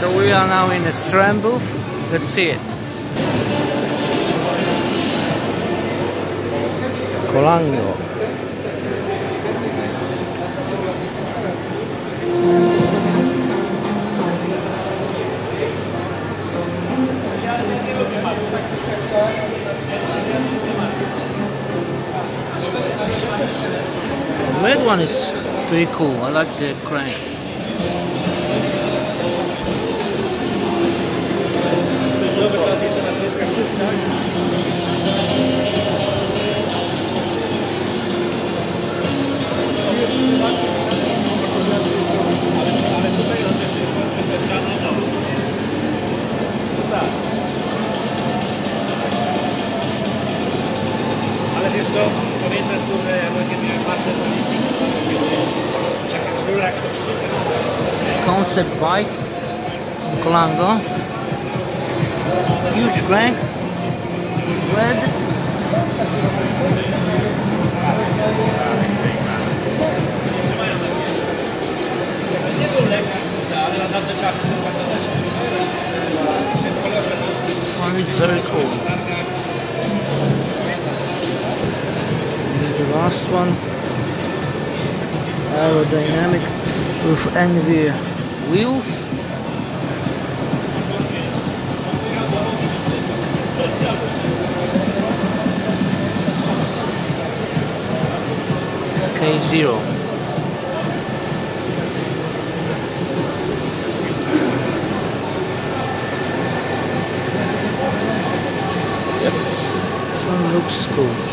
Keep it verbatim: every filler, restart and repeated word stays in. So we are now in a tram booth. Let's see it. Colnago. The red one is pretty cool. I like the crane. Concept bike, Colnago, huge crank, red, this one is very cool, and the last one, aerodynamic with N V wheels. K zero. Yep. This one looks cool.